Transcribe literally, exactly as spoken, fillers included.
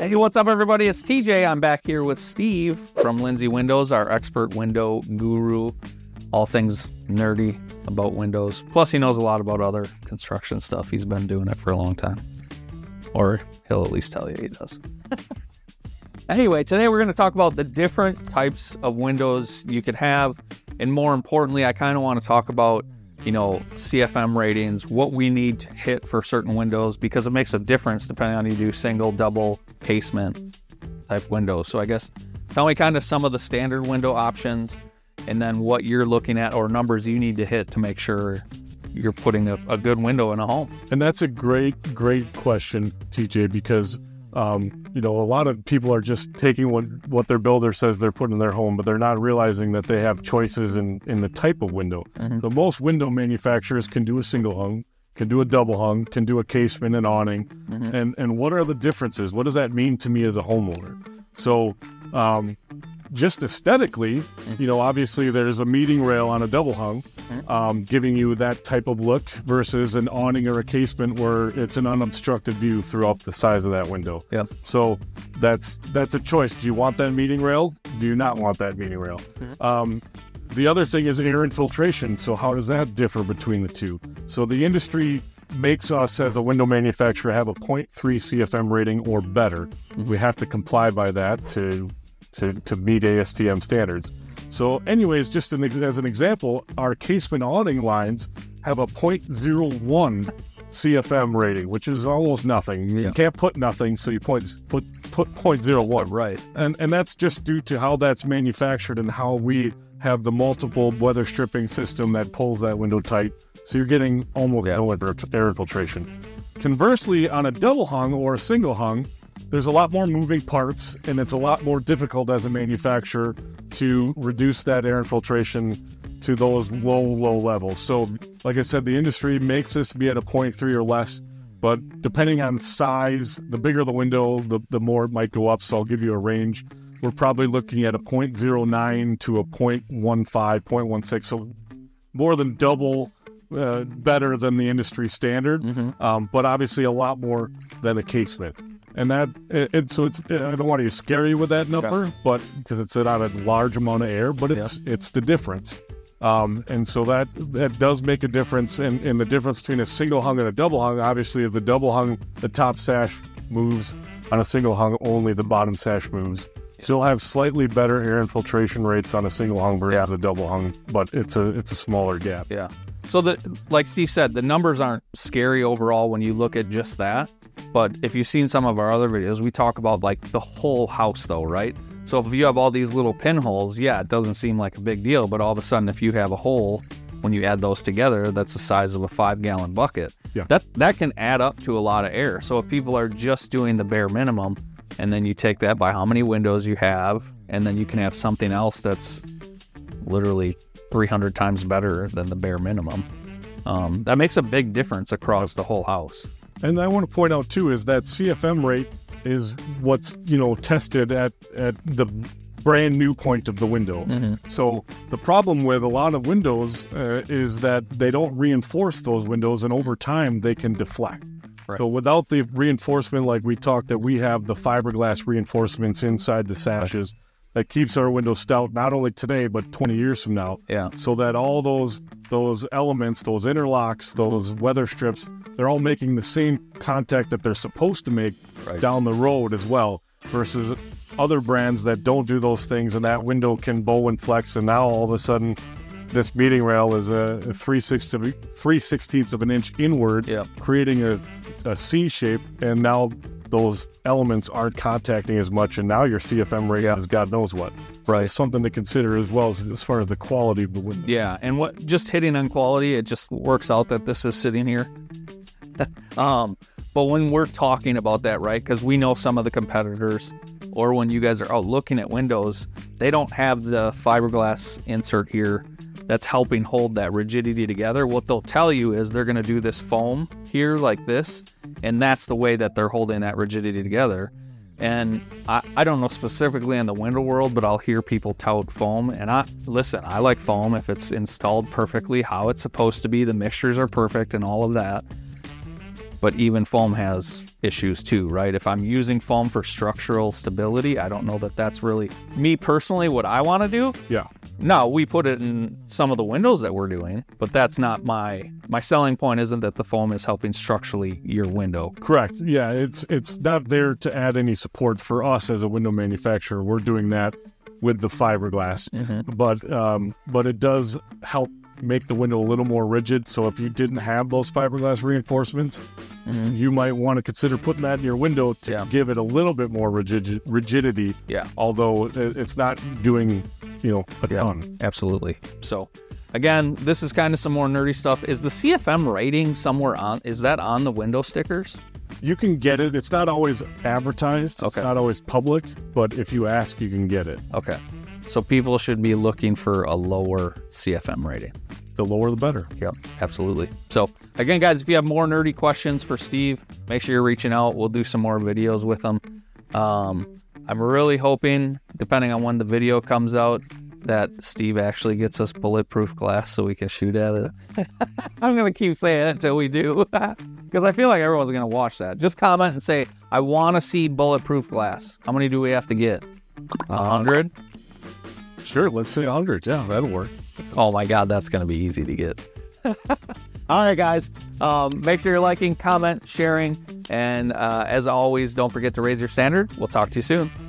Hey, what's up, everybody? It's T J. I'm back here with Steve from Lindsay Windows, our expert window guru, all things nerdy about windows. Plus, he knows a lot about other construction stuff. He's been doing it for a long time, or he'll at least tell you he does. Anyway, today we're going to talk about the different types of windows you could have, and more importantly, I kind of want to talk about, you know, C F M ratings, what we need to hit for certain windows, because it makes a difference depending on you do single, double, casement type windows. So I guess tell me kind of some of the standard window options and then what you're looking at or numbers you need to hit to make sure you're putting a, a good window in a home. And that's a great, great question, T J, because Um, you know, a lot of people are just taking what, what their builder says they're putting in their home, but they're not realizing that they have choices in, in the type of window. Mm-hmm. So most window manufacturers can do a single hung, can do a double hung, can do a casement and awning. Mm-hmm. And, and what are the differences? What does that mean to me as a homeowner? So um, just aesthetically, mm-hmm. you know, obviously there's a meeting rail on a double hung, mm-hmm. um, giving you that type of look versus an awning or a casement where it's an unobstructed view throughout the size of that window. Yeah. So that's that's a choice. Do you want that meeting rail? Do you not want that meeting rail? Mm-hmm. um, the other thing is air infiltration. So how does that differ between the two? So the industry makes us as a window manufacturer have a zero point three C F M rating or better. Mm-hmm. We have to comply by that to To, to meet A S T M standards. So anyways, just an, as an example, our casement awning lines have a zero point zero one C F M rating, which is almost nothing. Yeah. You can't put nothing, so you point, put, put zero point zero one. Right. And, and that's just due to how that's manufactured and how we have the multiple weather stripping system that pulls that window tight. So you're getting almost yeah. no air infiltration. Conversely, on a double hung or a single hung, there's a lot more moving parts, and it's a lot more difficult as a manufacturer to reduce that air infiltration to those low, low levels. So, like I said, the industry makes this be at a zero point three or less, but depending on size, the bigger the window, the, the more it might go up. So I'll give you a range. We're probably looking at a zero point zero nine to a zero point one five, zero point one six, so more than double uh, better than the industry standard, mm-hmm. um, but obviously a lot more than a casement. And that, and so it's, I don't want to scare you with that number, yeah. but because it's out a large amount of air, but it's, yeah. it's the difference. Um, and so that, that does make a difference. And, and the difference between a single hung and a double hung, obviously, is the double hung, the top sash moves. On a single hung, only the bottom sash moves. So you'll have slightly better air infiltration rates on a single hung versus yeah. a double hung, but it's a, it's a smaller gap. Yeah. So the, like Steve said, the numbers aren't scary overall when you look at just that. But if you've seen some of our other videos, we talk about like the whole house though, right? So if you have all these little pinholes, yeah, it doesn't seem like a big deal, but all of a sudden if you have a hole, when you add those together, that's the size of a five gallon bucket. Yeah. That, that can add up to a lot of air. So if people are just doing the bare minimum, and then you take that by how many windows you have, and then you can have something else that's literally three hundred times better than the bare minimum. Um, that makes a big difference across the whole house. And I want to point out too is that C F M rate is what's, you know, tested at at the brand new point of the window. Mm-hmm. So the problem with a lot of windows uh, is that they don't reinforce those windows, and over time they can deflect. Right. So without the reinforcement, like we talked, that we have the fiberglass reinforcements inside the sashes, right. that keeps our window stout not only today but twenty years from now. Yeah. So that all those those elements, those interlocks, those weather strips, they're all making the same contact that they're supposed to make right. down the road as well, versus other brands that don't do those things, and that window can bow and flex, and now all of a sudden this meeting rail is a three sixteenths of an inch inward, yep. creating a, a C shape, and now those elements aren't contacting as much, and now your C F M rate yeah. is God knows what. Right. So something to consider as well as, as far as the quality of the window. Yeah, and what just hitting on quality, it just works out that this is sitting here. um, but when we're talking about that, right, because we know some of the competitors, or when you guys are out looking at windows, they don't have the fiberglass insert here that's helping hold that rigidity together. What they'll tell you is they're gonna do this foam here like this, and that's the way that they're holding that rigidity together. And I, I don't know specifically in the window world, but I'll hear people tout foam, and I listen, I like foam if it's installed perfectly, how it's supposed to be, the mixtures are perfect and all of that. But even foam has issues too, right? If I'm using foam for structural stability, I don't know that that's really, me personally, what I want to do. Yeah. No, we put it in some of the windows that we're doing, but that's not my, my selling point isn't that the foam is helping structurally your window. Correct. Yeah, it's, it's not there to add any support for us as a window manufacturer. We're doing that with the fiberglass, mm-hmm. but, um, but it does help make the window a little more rigid. So if you didn't have those fiberglass reinforcements, mm-hmm. you might want to consider putting that in your window to yeah. give it a little bit more rigid rigidity. Yeah. Although it's not doing, you know, a yeah, ton. Absolutely. So again, this is kind of some more nerdy stuff. Is the C F M rating somewhere on, is that on the window stickers? You can get it. It's not always advertised. It's okay. not always public, but if you ask, you can get it. Okay. So people should be looking for a lower C F M rating. The lower, the better. Yep, absolutely. So again, guys, if you have more nerdy questions for Steve, make sure you're reaching out. We'll do some more videos with him. Um, I'm really hoping, depending on when the video comes out, that Steve actually gets us bulletproof glass so we can shoot at it. I'm going to keep saying it until we do, because I feel like everyone's going to watch that. Just comment and say, I want to see bulletproof glass. How many do we have to get? a hundred? Sure, let's say a hundred. Yeah, that'll work. Oh my God, that's going to be easy to get. All right, guys. Um, make sure you're liking, comment, sharing, and uh, as always, don't forget to raise your standard. We'll talk to you soon.